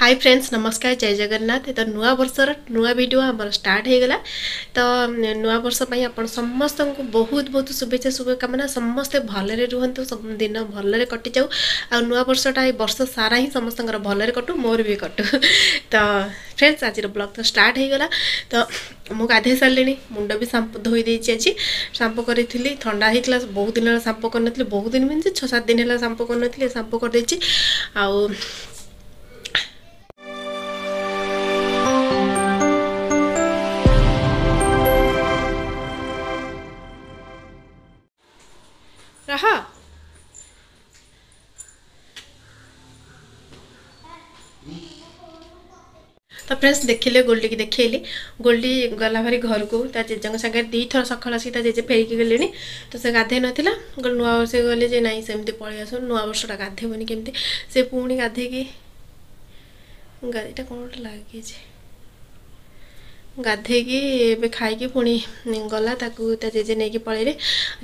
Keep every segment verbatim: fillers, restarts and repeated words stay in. Hi friends नमस्कार जय जगन्नाथ। तो नुआ वर्षर नुआ भिड आम स्टार्ट होगा। तो नुआ वर्ष पर समस्त को बहुत बहुत शुभेच्छा शुभकामना। समस्ते भलि रुहतु, सब दिन भलि कटि जाऊ। आ नुआ वर्षटा वर्ष सारा ही समस्त भलि कटू, मोर भी कटू। तो फ्रेंड्स आज ब्लॉग तो स्टार्ट होगा। तो मु गाधे सारे मुंड भी शांपू धोईदे। आज शांपू करी थंडा होता, बहुत दिन शांपू करी, बहुत दिन मीन छः सात दिन है शांपू करी, शांपू करदे। आ तो फ्रेंड्स देखिले गोल्डी की देखिली, गोल्डी गला भारी घर को जेजे सागर दी थर सका जेजे फेरिकी गले। तो से गाधे नाला नुआ वर्ष गले जे ना सेमती पलि आस नुआ वर्षटा गाधेबनी केमती से पुणी गाधे की गाधेटा कौन गोटे लगे गाधे की खाई पुणी गला जेजे नहीं पलैले।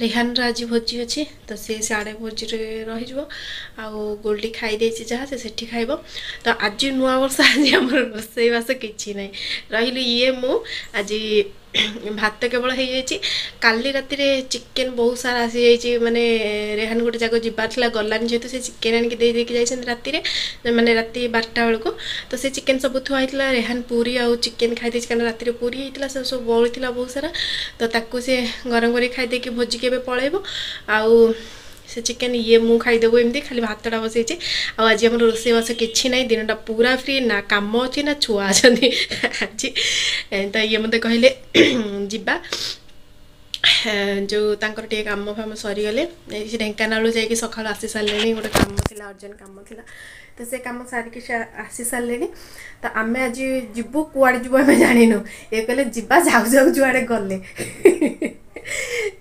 रेहान आज भोजी अच्छे तो सी साढ़े भोजी रही गोल्डी खाई जहाँ से सेठी खाइब। तो आज नुआ वर्ष आज आम रोसईवास किसी ना रही ये मु आज भात केवल हो जाए। काली रातिर चिकेन बहुत सारा आसी जा माने रेहान गोटे जगह जीवार गलानी जेहतु से चिकेन आनिकी दे देके जाइसन राति माने राति बारटा बेलू। तो से चिकेन सब थुआईला, रेहान पूरी आ चिकेन खाई कारण राति पूरी होता सब सब बलुला बहुत सारा। तो ताकू से गरम कर खाई कि भोजी के पलैब आउ से चिकेन ये मु खाईदेव एमती खाली भातटा बसई। आज आम रोसईवास किसी ना, दिनटा पूरा फ्री ना कम अच्छी ना छुआ अच्छा। तो ये मत कहले जीवा जो तांकर टे काम फाम सरीगले ढेंकानाल जा सका आसी सारे गोटे कम थी अर्जेंट कम थी। तो से कम सारिकी आसी सारे। तो आम आज जीवु कड़े जीव आम जानू ये कहले जीवा जाऊ जाऊ जुआड़े गले।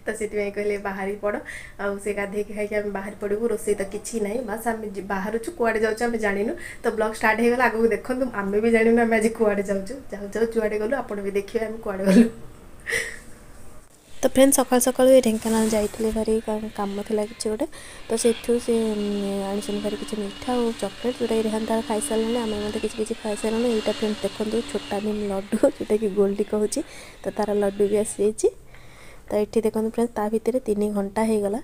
तो से कहले बाहर ही पड़ आ गाधे खाई बाहर पड़ू रोसे तो किसी ना बस आम बाहर कड़े जाऊँ जानू। तो ब्लॉग स्टार्ट हो गला, आगे देखो आम भी जानू आम आज कड़े जाऊँ जाऊ जाऊ जुआड़े गलु। आप भी देखिए आम कड़े गलु। तो फ्रेंड्स सका सका ढेंकानाल जाइए भारी कम थी किसी गोटे। तो से भारी किसी मिठा और चॉकलेट जोटा रेहान तार खाई सारे आम मत किसी किसी खाई सारे। यहाँ फ्रेंड्स देखो छोटा भीम लड्डू जोटा कि गोल्डी कहूँ। तो तार लड्डू भी आसी जाइए। तो ये देखो फ्रेंड्स ता भितर तीन घंटा हो गला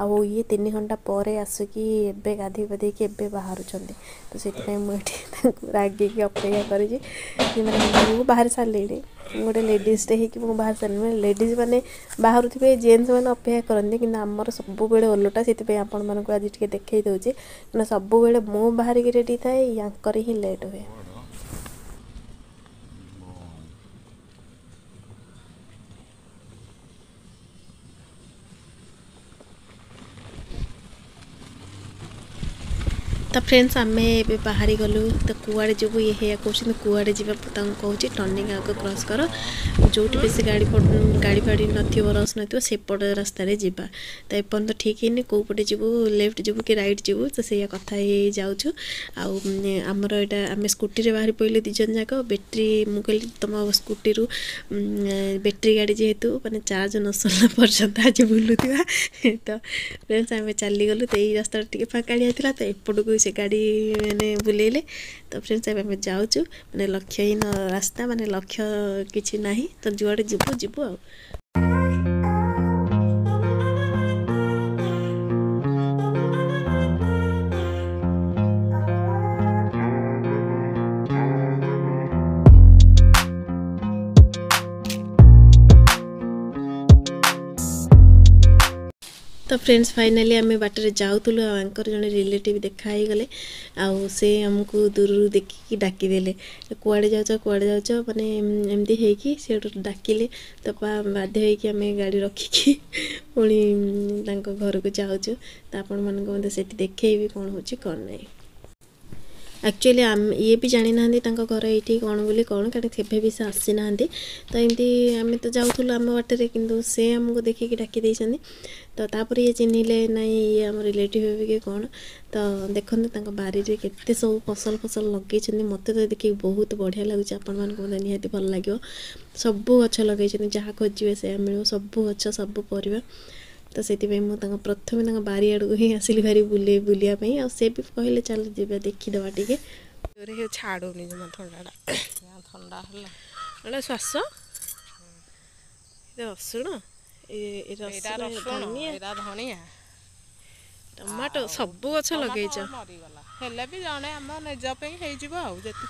आउ ये तीन घंटा पर आसिकी एबे गाधी पाधी कि एबे बाहर। तो से रागिकी अपेक्षा करी मैंने बाहर सारे गोटे लेडीज टे हो बाहर सारे लेडीज मैंने बाहर थे जेन्स मैंने अपेक्षा करते कि आमर सब बेले ओलटा से आज टे देखे दूचे क्या सब बेले मो बाहर की रेडी थाए या लेट हुए। तो फ्रेंड्स आम ए बाहरी गलु। तो कूड़े जब ये कौन कूड़े जाता कहे टर्निंग आगे क्रॉस कर जो भी से गाड़ी गाड़ी फाड़ी नस नपट रास्त जावा। तो एपर्त ठीक है कौपटे जीवू लेफ्ट जीवू कि रईट जीवू। तो से कथा जाऊँ आमर यहाँ आम स्कूटी बाहरी पड़े दीजन जाक। बैटेरी मु कहली तुम स्कूटी रू बैटेरी गाड़ी जेहेतु मैंने चार्ज न सरला पर्यटन आज बुलूवा। तो फ्रेंड्स आम चलीगलु। तो ये रास्ता टे फाकाड़िया तो एपटू से गाड़ी मैंने बुलेले। तो फ्रेंड्स आम जाऊँ मैंने लक्ष्यहीन रास्ता मैंने लक्ष्य किसी ना। तो जुआड़े जीवु जीवु आ तो फ्रेंड्स फाइनाली आम बाटर जाऊलु आंकर जड़े रिलेटिव देखाई गले आउ से आमको दूर देखिकी डाकिदेले कड़े जाऊ कड़े जाऊ माने एमती है डाकिले। तो बाध्य होगी आम गाड़ी रखिकी पुणी घर को जाऊँ। तो आपण मैं से देखेबी कौन हो कौन नहीं। एक्चुअली आम ये भी जानी ना घर ये कौन बोली कौन क्या केवे भी से आसी ना। तो एमती आम तो जाऊँ आम बाटर कितु से आमको देखिकी डाकिदे। तो तापर ये चिन्हले ना ये आम रिलेटिव हे कि कौन। तो देखते बारी में केते सब फसल फसल लगे मत देखिए बहुत बढ़िया लगुच। आपण मैं निहाती भल लगे सबू गच लगे जहाँ खोजे से मिले सबू गच सब पर। तो से प्रथम बारी आड़ को ही आसली भारी बुले बुलियापी से भी कहले चल जा देखीदे टिके। छाड़ूनी जमा थंडा थंडा है श्वास रसुण धनिया टमाटो सब गच लगे भी जड़े आम निजपी होती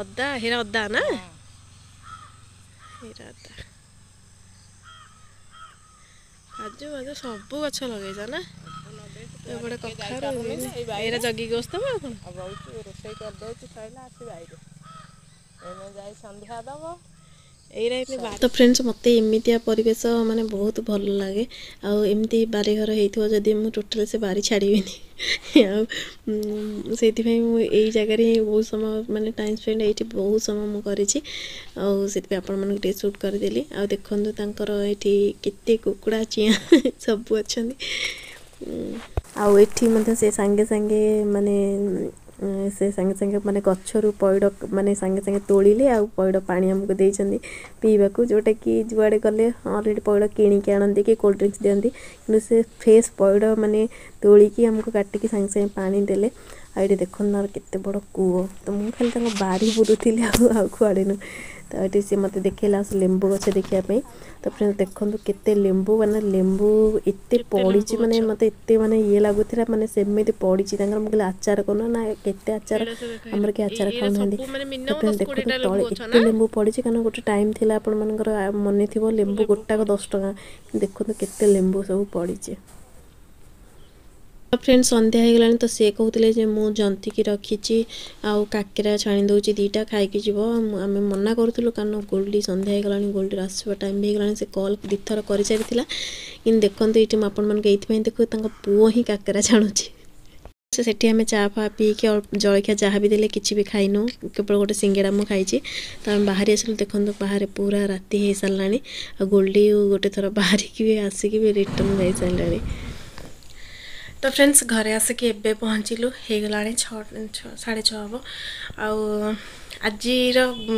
अदा हेरा अदा ना हेरा अदा काजू बाजू सब गच लगे ना बड़े कथा जगी गोस्त में रोसई कर सन्ध्या दब तो फ्रेंड्स मत एमती परिवेश माने बहुत भल लगे आमती बारीघर हो जदि मुझे टोटाल से बारी छाड़ी से जगार ही बहुत समय माने टाइम स्पेंड ये बहुत समय मुझे आपटे सुट करदेली आ देखो तर ये के कुकुड़ा चिया सब अच्छा आठ से सांगे सांगे माने से संगे संगे माने गचरू पैड माने संगे संगे तोड़िले आ पैड पानी हमको देइछन्दी पीवा को जोटा कि जुआड़े गले ऑलरेडी पैड किणिकी आनंदी कि कोल्ड ड्रिंक्स दियंती कि से फ्रेश पैड माने तोड़िकी हमको काटिकी संगे संगे पानी देले आ ये देखना केते बड़ कूओ तो मुझे खाली तक बारी बुलूली आ कुआड़े न तो ये सी मत देखला लेंबू गच देखापी तो फ्रेंड्स देखो के लेंबू मैंने लेंबू एत पड़ी मानते मत एत मानने ये लगुला मैंने सेमती पड़ी मुझे आचार कौन ना के आचार आमर किए आचार खाऊ ना तो फ्रेंड्स देखो तले एत लेंबू पड़ी कहना गोटे टाइम थी आप मन थी लेंबू गोटाक दस टका देखो के लेंबू सब पड़ी फ्रेंड्स संध्या हो गलानी तो सी कहते मुझ जंती की रखी आउ काकेरा छाणी दूसरी दीटा खाई जीव आम मना करूँ कारण गोल्डी संध्या हो गलानी गोल्डी आसवा टाइम भी होगा से कल दीथर कर सारी कि देखते ये आपंपाई देखो पुओ ही काकेरा छाणुची सेठी आम चा फा पीके जलखिया जहाँ भी देले किसी भी खाइनु केवल गोटे सिंगेड़ा मुझे खाई तो आम बाहरी आसल देखो बाहर पूरा राति हो सारा आ गोल्डी गोटे थर बाहरिकी भी आसिक भी रिटर्न जा सारे तो फ्रेंड्स घरे आसिक एवं पहुँचलु होगा साढ़े छः हम आज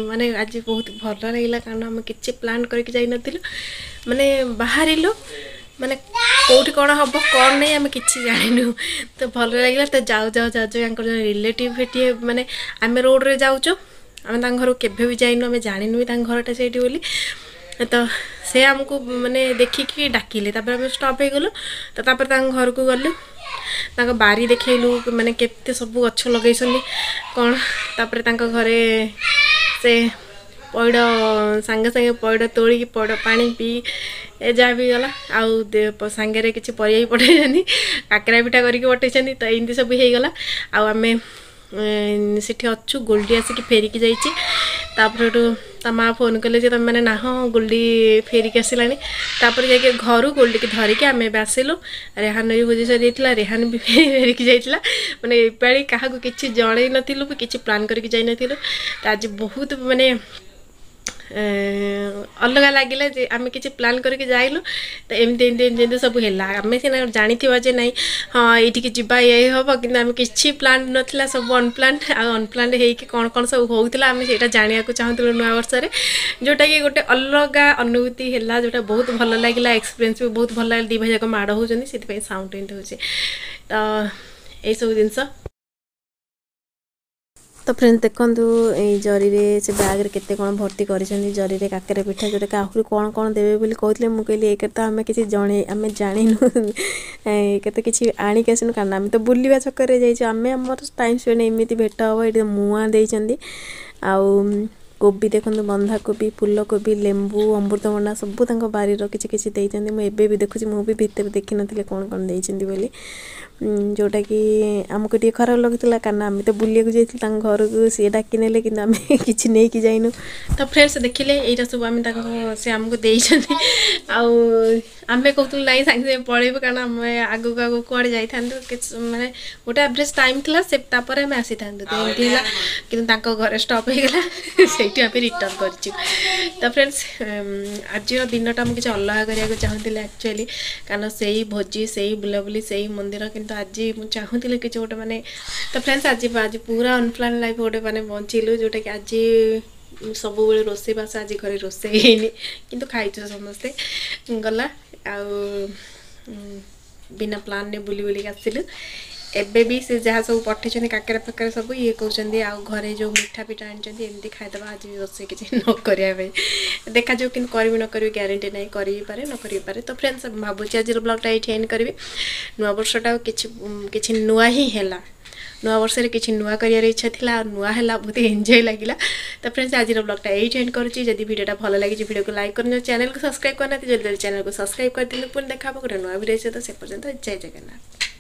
माने आज बहुत भल लगे कारण आम कि प्लान करके जाइन माने बाहरिलु माने कौटी कौन हम कौन नहीं आम कि जानू तो भल लगे तो जाऊ जाऊ जाऊ रिलेटिव ये माने आम रोड रे जाऊ आम घर के जाइनु आम जानू घरटा से तो से आमको माने देखिकी डाकिले आम स्टप हो गलु तो घर को गलु बारी देखलु माने केते सब गच लगे कौन तापर घरे से पैड सांगे सांगे पैड तोड़ी पैड पानी पी ए जहाँ भी गला आउ सांगे किसी परिया भी पठाई काकेरा पिठा करके पठाई तो एमती सब होगा आम सेठी अच्छु गोल्डी आसिक फेरिकी जापर ता माँ फोन कले तुम मैंने ना हाँ गोल्डी फेरिक आसला जाके घर गोल्डी की धरिकी आम आसलु रेहान भी भोज सरी जाता रेहान भी फेरिकी जाता मैंने एपाड़ी क्या किसी जन नु कि प्लां करके जाइन तो आज बहुत मानने अलग लगे जे आम कि प्लां करके जाइलु तो एमती एमती एमती सब आम सीना जानी जे ना हाँ ये जाए ये हम कि आम कि प्लान नाला सब अनप्लान अनप्लान कौन कौन सब होता आम से जाना चाहूँ नया वर्ष में जोटा कि गोटे अलग अनुभूति है जोटा बहुत भल लगे एक्सपीरियंस भी बहुत भल लगे दी भाई जाक माड़ होती से साउंड एंड हो तो यही सब जिनस तो फ्रेंड्स देखु जरी से बैग्रे के कौन भर्ती कर जरी काकेरा पिठा जोटा आहरी कौन कौन देवे बोली कहते मुझे कहली एक तो आम किसी जने आम जानु एक तो किसी आणिकसुन कारण आम तो बुलवा चक्कर जामें आम टाइम स्पेड एमती भेट हे ये मुआ दे कोबी देखो बंधाकोबी फूलकोबी लेंबू अमृतभंडा सबूत बारी किसी किसी मुझे भी देखुची मुझे भितर देखी नी कौन कौन देती बोली जोटा कि आमको टे खराब लगुला कारण आम तो बुलाक जाइए घर को सी डाक ने कि आम किसी नहीं कि जाइनु तो फ्रेंड्स देखिले यहाँ सब आम से आमको दे आम कहूँ ना सांगे पलैबू कारण आम आग को आग कड़े जाता मानने गोटे एवरेज टाइम थी से आम आसी था कि घर स्टप होगा से रिटर्न कर तो फ्रेंड्स आज दिनटा मुझे अलग करने चाहूँगी एक्चुअली कारण से भोजी से बुलाबुली से मंदिर कितना आज मुझे चाहूँगी कि गोटे मैंने तो फ्रेंड्स आज आज पूरा अनप्लान लाइफ गोटे मैंने बंचलु जोटा कि आज सब रोसे बास आज घर रोसे होनी कितु खाई समस्ते गला आ बिना प्लान ने बुली बुली आसिलु एबी से जहाँ सब पठे काकरा फकरा सब ये कहते हैं आउ घरे जो मिठा पिठा आमती खाईदेव आज भी रोसे किसी न करवाई देखा कि न करी ग्यारंटी ना करी पारे न करी पारे। तो फ्रेंड्स भावुँ आज ब्लॉगटा ये एंड करी नुआ वर्षटा कि नुआ ही है नुआ वर्ष रे किछि नुआ करियार इच्छा थिला नुआ हैला बहुत एंजॉय लागिला। तो फ्रेंड्स आज ब्लॉगटा एई एंड करुछि जदि वीडियोटा भल लागिछि वीडियो को लाइक करनो चैनल को सब्सक्राइब करना जल्दी जल्दी चैनल को सब्सक्राइब कर दिनु पुन देखाबो गोटे नुआ वीडियो सहित से पर्यंत जय जगन्नाथ।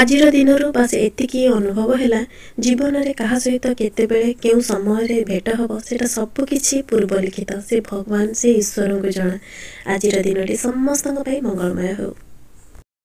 आज दिनर बस एति अनुभव है जीवन में क्या सहित केतबेले के समय भेट हम से सबकि पूर्व लिखित से भगवान से ईश्वर को जना। आज दिन समस्त मंगलमय हो।